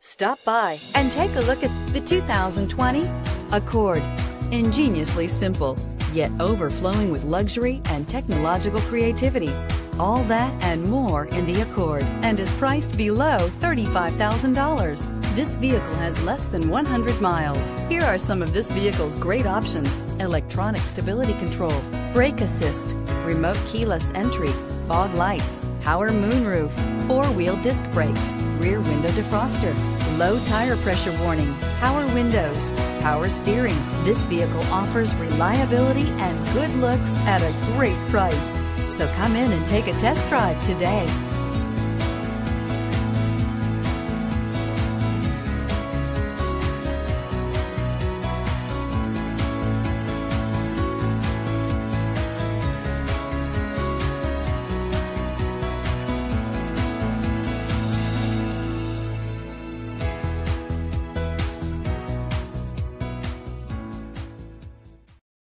Stop by and take a look at the 2020 Accord. Ingeniously simple, yet overflowing with luxury and technological creativity. All that and more in the Accord, and is priced below $35,000. This vehicle has less than 100 miles. Here are some of this vehicle's great options: electronic stability control, brake assist, remote keyless entry, fog lights, power moonroof, four-wheel disc brakes, rear window defroster, low tire pressure warning, power windows, power steering. This vehicle offers reliability and good looks at a great price. So come in and take a test drive today.